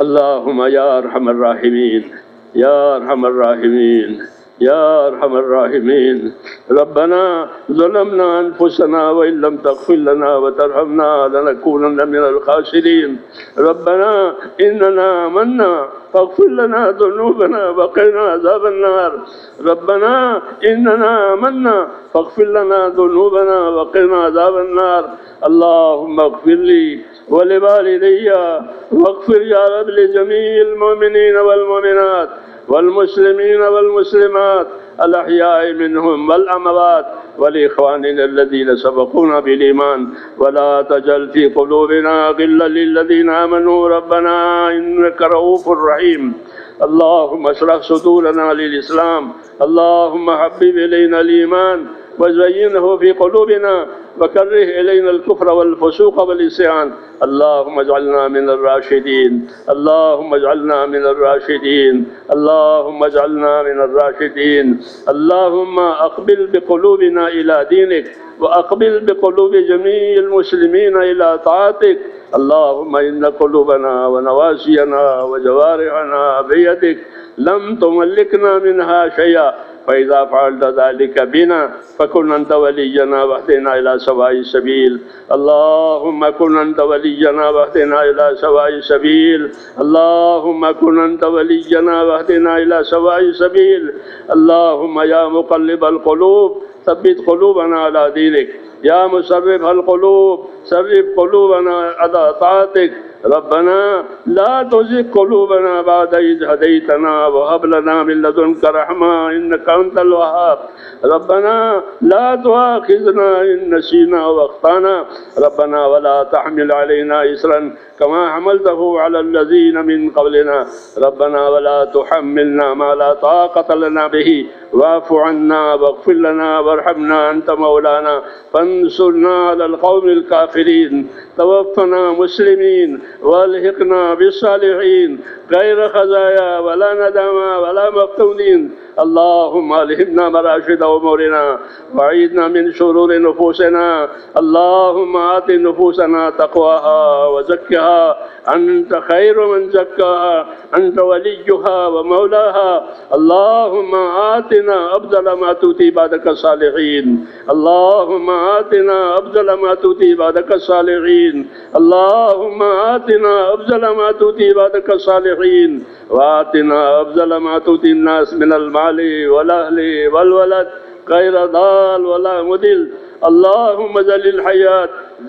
اللهم يا أرحم الراحمين يا أرحم الراحمين يا أرحم الراحمين. ربنا ظلمنا أنفسنا وإن لم تغفر لنا وترحمنا لنكونن من الخاسرين. ربنا إننا آمنا فاغفر لنا ذنوبنا وقنا عذاب النار. ربنا إننا آمنا فاغفر لنا ذنوبنا وقنا عذاب النار. اللهم اغفر لي ولوالدي واغفر يا رب لجميع المؤمنين والمؤمنات والمسلمين والمسلمات الأحياء منهم والأموات ولإخواننا الذين سبقونا بالإيمان ولا تجعل في قلوبنا غلا للذين آمنوا ربنا إنك رؤوف رحيم. اللهم اشرح صدورنا للإسلام، اللهم حبب إلينا الإيمان وزينه في قلوبنا وكره إلينا الكفر والفسوق والعصيان. اللهم اجعلنا من الراشدين، اللهم اجعلنا من الراشدين، اللهم اجعلنا من الراشدين. اللهم أقبل بقلوبنا إلى دينك وأقبل بقلوب جميع المسلمين إلى طاعتك. اللهم إن قلوبنا ونواسينا وجوارحنا بيدك لم تملكنا منها شيئا، فإذا فعلت ذلك بنا فكن أنت ولينا واهدنا إلى سواء السبيل. اللهم كن أنت ولينا واهدنا إلى سواء السبيل. اللهم كن أنت ولينا واهدنا إلى سواء السبيل. اللهم يا مقلب القلوب ثبت قلوبنا على دينك، يا مصرف القلوب صرف قلوبنا على طاعتك. ربنا لا تزغ قلوبنا بعد إذ هديتنا وهب لنا من لدنك رحمة إنك أنت الوهاب. ربنا لا تؤاخذنا إن نسينا وأخطأنا. ربنا ولا تحمل علينا إصرا كما حملته على الذين من قبلنا. ربنا ولا تحملنا ما لا طاقة لنا به، واعف عنا واغفر لنا وارحمنا أنت مولانا فانصرنا على القوم الكافرين. توفنا مسلمين والحقنا بالصالحين غير خزايا ولا ندما ولا مفتونين. اللهم ألهمنا مراشد أمورنا وأعذنا من شرور نفوسنا. اللهم آت نفوسنا تقواها وزكها أنت خير من زكاها أنت وليها ومولاها. اللهم آتنا أفضل ما تؤتي عبادك الصالحين. اللهم آتنا أفضل ما تؤتي عبادك الصالحين. اللهم آتنا أفضل ما تؤتي عبادك الصالحين. وآتنا أفضل ما تؤتي الناس من المال والأهل والولد غير ضال ولا مضل. اللهم اجعل الحياة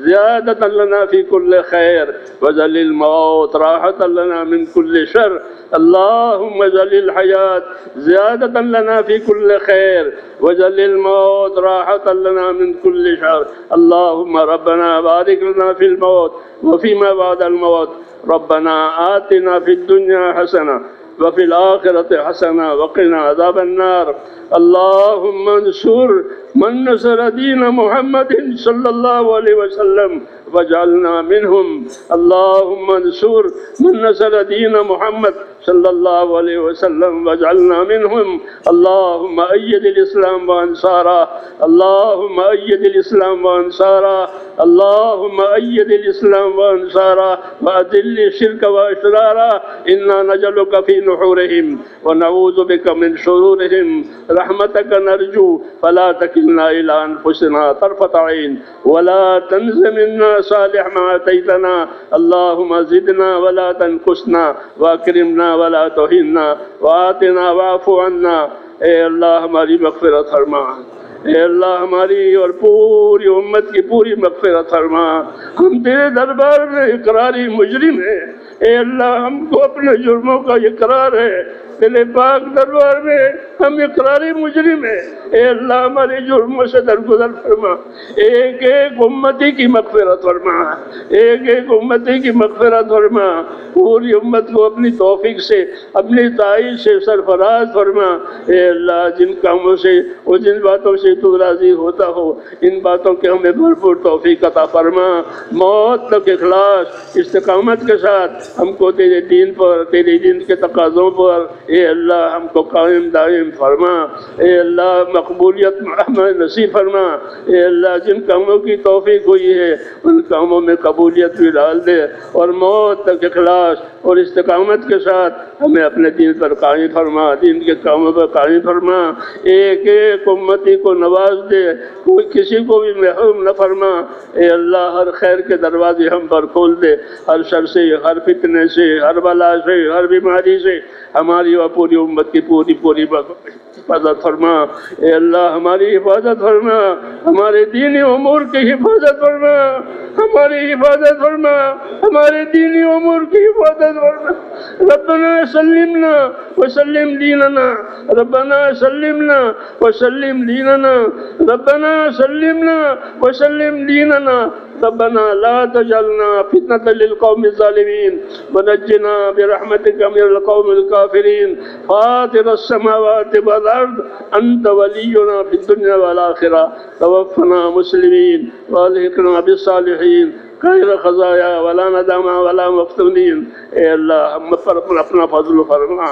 زيادة لنا في كل خير واجعل الموت راحة لنا من كل شر. اللهم اجعل الحياة زيادة لنا في كل خير واجعل الموت راحة لنا من كل شر. اللهم ربنا بارك لنا في الموت وفيما بعد الموت. ربنا آتنا في الدنيا حسنة وفي الآخرة حسنة وقنا عذاب النار. اللهم انصر من نصر دين محمد صلى الله عليه وسلم واجعلنا منهم. اللهم انصر من نصر دين محمد صلى الله عليه وسلم واجعلنا منهم. اللهم أيد الإسلام وأنصاره، اللهم أيد الإسلام وأنصاره، اللهم أيد الإسلام وأنصاره وأذل الشرك وأشراره. إنا نجعلك في نحورهم ونعوذ بك من شرورهم، رحمتك نرجو فلا تكلنا إلى أنفسنا طرفة عين ولا تنز منا صالح ما أتيتنا. اللهم زدنا ولا تنقصنا وأكرمنا ولا توهنا وآتنا واعف عنا. اے اللہ ہماری مغفرت فرما، اے اللہ ہماری اور پوری امت کی پوری مغفرت فرما. ہم تیرے دربار میں اقراری مجرم ہیں، اے اللہ ہم کو اپنے جرموں کا اقرار ہے. تیرے پاک دربار میں ہم اقراری مجرم ہیں، اے اللہ ہمارے جرموں سے درگزر فرما. ایک ایک امتی کی مغفرت فرما، ایک ایک امتی کی مغفرت فرما. پوری امت کو اپنی توفیق سے اپنی تائید سے سرفراز فرما. اے اللہ جن کاموں سے اور جن باتوں سے تو راضی ہوتا ہو ان باتوں کے ہمیں بھرپور توفیق عطا فرما. موت تک اخلاص استقامت کے ساتھ ہم کو تیرے دین پر تیرے دین کے تقاضوں پر اے اللہ ہم کو قائم دائم فرما، اے اللہ مقبولیت نصیب فرما، اے اللہ جن کاموں کی توفیق ہوئی ہے ان کاموں میں قبولیت بھی ڈال دے اور موت تک اخلاص اور استقامت کے ساتھ ہمیں اپنے دین پر قائم فرما، دین کے کاموں پر قائم فرما، ایک ایک امتی کو نواز دے، کوئی کسی کو بھی محروم نہ فرما، اے اللہ ہر خیر کے دروازے ہم پر کھول دے، ہر شر سے، ہر فتنے سے، ہر بلا سے، ہر بیماری سے ہماری اور پوری امت کی پوری پوری حفاظت فرما، اے اللہ ہماری حفاظت فرما، ہمارے دینی امور کی حفاظت فرما، ہماری حفاظت فرما، ہمارے دینی امور کی حفاظت فرما، ربنا سلمنا وسلم دیننا، ربنا سلمنا وسلم دیننا، ربنا سلمنا وسلم دیننا، ربنا لا تجعلنا فتنة للقوم الظالمين ونجنا برحمتك من القوم الكافرين، فاطر السماوات والأرض أنت ولينا في الدنيا والآخرة، توفنا مسلمين والحقنا بالصالحين، خير خزايا ولا ندامہ ولا مفتونین، اے اللہ ہم پر اپنا فضل فرما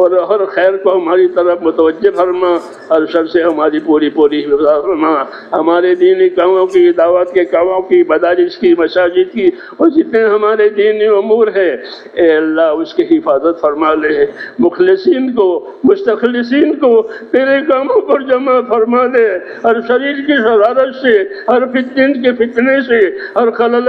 اور ہر خیر کو ہماری طرف متوجہ فرما، ہر شر سے ہماری پوری پوری حفاظت فرما، ہمارے دینی کاموں کی، دعوت کے کاموں کی، مدارس کی، مساجد کی اور جتنے ہمارے دینی امور ہے اے اللہ اس کی حفاظت فرما لے، مخلصین کو، مستخلصین کو تیرے کاموں پر جمع فرما دے، ہر شریر کی شرارت سے، ہر فتن کے فتنے سے، ہر خلل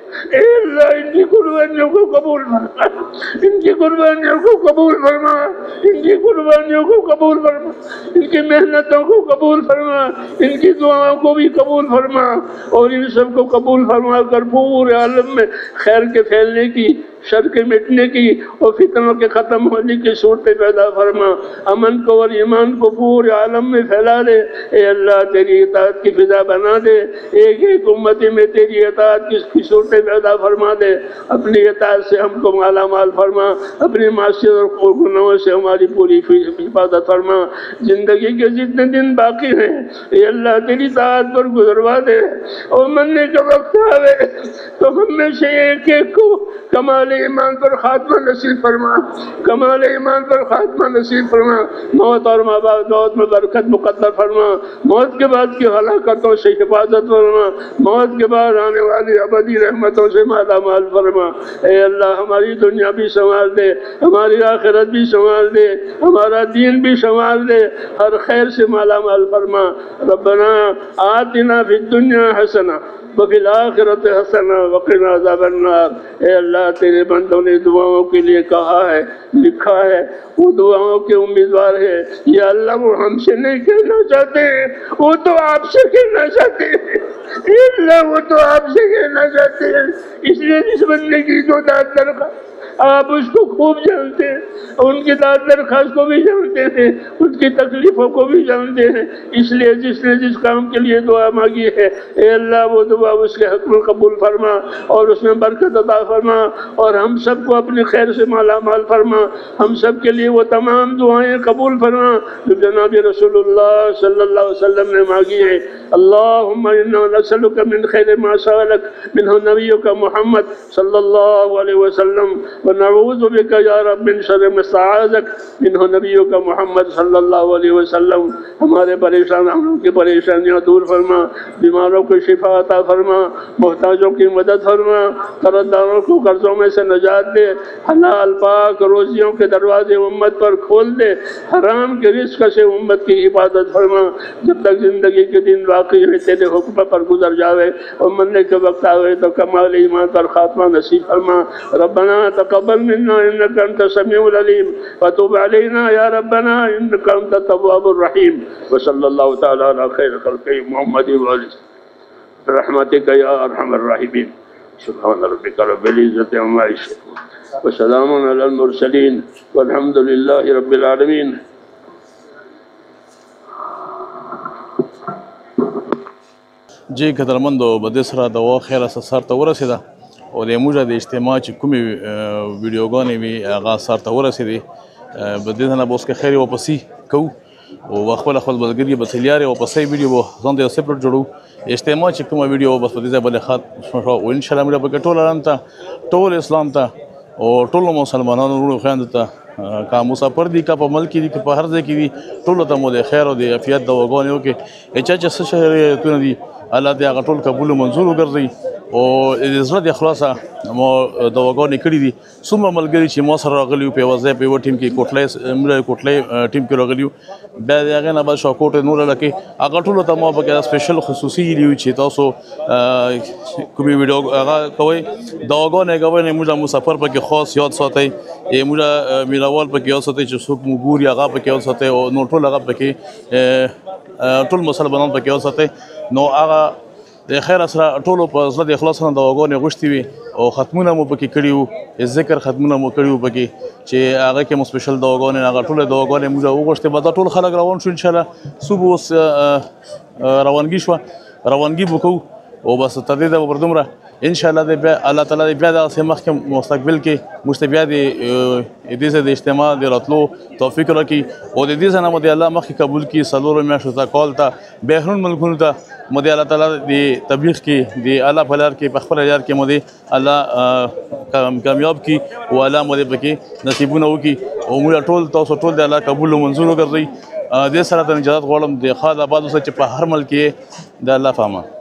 اے اللہ ان کی قربانیوں کو قبول فرما، ان کی قربانیوں کو قبول فرما، ان کی قربانیوں کو قبول فرما، ان کی محنتوں کو قبول فرما، ان کی دعاوں کو بھی قبول فرما اور ان سب کو قبول فرما کر پورے عالم میں خیر کے پھیلنے کی، شر کے مٹنے کی اور فتنوں کے ختم ہونے کی صورتیں پیدا فرما، امن کو اور ایمان کو پورے عالم میں پھیلا دے، اے اللہ تیری اطاعت کی فضا بنا دے، ایک ایک امتی میں تیری اطاعت کی صورتیں پیدا فرما دے، اپنی اطاعت سے ہم کو مالا مال فرما، اپنی معصیت اور گناہوں سے ہماری پوری حفاظت فرما، زندگی کے جتنے دن باقی ہیں اے اللہ تیری اطاعت پر گزروا دے، اور مرنے کا وقت آوے تو ہم میں سے ایک ایک کو کمال ایمان پر خاتمہ نصیب فرما، کمال ایمان پر خاتمہ نصیب فرما، موت اور موت میں برکت مقدر فرما، موت کے بعد کی ہلاکتوں سے حفاظت فرما، موت کے بعد آنے والی ابدی رحمتوں سے مالا مال فرما، اے اللہ ہماری دنیا بھی سنوار دے، ہماری آخرت بھی سنوار دے، ہمارا دین بھی سنوار دے، ہر خیر سے مالا مال فرما، ربنا آتنا فی الدنیا حسنہ وفی الآخرت حسنہ وقنا عذاب النار، اے اللہ تیرے بندوں نے دعاؤں کے لیے کہا ہے، لکھا ہے، وہ دعاؤں کے امیدوار ہے، یا اللہ وہ ہم سے نہیں کہنا چاہتے ہیں، وہ تو آپ سے کہنا چاہتے ہیں، اے اللہ وہ تو آپ سے کہنا چاہتے ہیں، اس لیے جس بندے کی جو دعا درخواست آپ اس کو خوب جانتے ہیں، ان کی دعا درخواست کو بھی جانتے ہیں، ان کی تکلیفوں کو بھی جانتے ہیں، اس لیے جس نے جس کام کے لیے دعا مانگی ہے اے اللہ وہ دعا اس کے حق میں قبول فرما اور اس میں برکت عطا فرما، اور ہم سب کو اپنے خیر سے مالا مال فرما، ہم سب کے لیے وہ تمام دعائیں قبول فرما جو جناب رسول اللہ صلی اللہ علیہ وسلم نے مانگی ہے، اللہم انا نسألک من خیر ما سألک منہ نبیک محمد صلی اللہ علیہ وسلم، ونعوذ بك يا رب من شر ما استعاذك منه نبيك محمد صلی اللہ علیہ وسلم، ہمارے پریشان ہموں کی پریشانیاں دور فرما، بیماروں کو شفا عطا فرما، محتاجوں کی مدد فرما، قرضداروں کو قرضوں میں سے نجات دے، حلال پاک روزیوں کے دروازے امت پر کھول دے، حرام کے رزق سے امت کی حفاظت فرما، جب تک زندگی کے دن واقعی ہے تیرے حکم پر گزر جاوے اور مرنے کے وقت آوے تو کمال ایمان پر خاتمہ نصیب فرما، ربنا تقبل منا إنك أنت السميع العليم وتب علينا يا ربنا إنك أنت التواب الرحيم، وصلى الله تعالى على خير خلقه محمد وآله برحمتك يا أرحم الراحمين، سبحان ربك رب العزة عما يصفون وسلام على المرسلين والحمد لله رب العالمين. جی قدرمندو به دې سره د واخیره سر ته ورسېده او د موږ د اجتماع چې کومې ویډیوګانې وي هغه سر ته ورسېدې به دې نه به اوس کې خیر واپسي کوو او خپل ملګري به سلیارې واپسۍ ویډیو به ځان ته یو سپریټ جوړو اجتماع چې کومه ویډیو بس په دې ځای باندې خاط او انشاءالله موږ به ټول عالم ته ټول اسلام ته او ټولو مسلمانانو وروڼو خویندو ته که مسافر دي که په ملک کې دي که په هر ځای کې دي ټولو ته مو د خیر او د عافیت دعاګانې وکړي چې چا چې څه شریعتونه دي الله دې هغه ټول قبول منظور وګرځي او د زړه د اخلاصه مو دعاګانې کړي دي څومره ملګري چې ما سره راغلي وو په یوه ځای په یوه ټیم کې کوټلۍ ټیم کې راغلي وو بیا د هغې نه بعد شاکوټې نوره لکې هغه ټولو ته ما پکې سپیشل خصوصي ویلي وو چې تاسو کومې ویډیو هغه کوئ دعاګانې کوئ نه موږ مسافر پکې خاص یاد ساتئ موږ مینوال پکې یاد ساتئ چې څوک مو ګوري هغه پکې یاد ساتئ او نور ټول هغه پکې ټول مسلمانان پکې یاد ساتئ نو هغه د خیر سره ټولو په زړه د اخلاص سره دعاګانې غوښتې وي او ختمونه مو پکې کړي وو ذکر ختمونه مو کړي وو پکې چې هغه کې مو سپیشل دعاګانې هغه ټولې دعاګانې موږ وغوښتې به دا ټول خلک روان شو انشاءالله صبح اوس روانګي شوه روانګي به کوو او بس تر دې ده به پر دومره انشاءالله دی بیا الله تعالی دی بیا دغسې مخکې مستقبل کې موږ ته بیا د دې ځای د اجتماع د راتلو توفیق راکړي او د دې ځای نه مو د الله مخکې قبول کړي څلورو میاشتو ته کال ته بهرون ملکونو ته مو د الله تعالی د تبلیغ کې د الله په لار کې په خپله لار کې مو د الله کامیاب کړي او الله مو د پکې نصیبونه وکړي او موږ ټول تاسو ټول د الله قبول او منظور وګرځئ دې سره ته اجازت غواړم د خاص آباد اوسه چې په هر ملک کې د الله په امان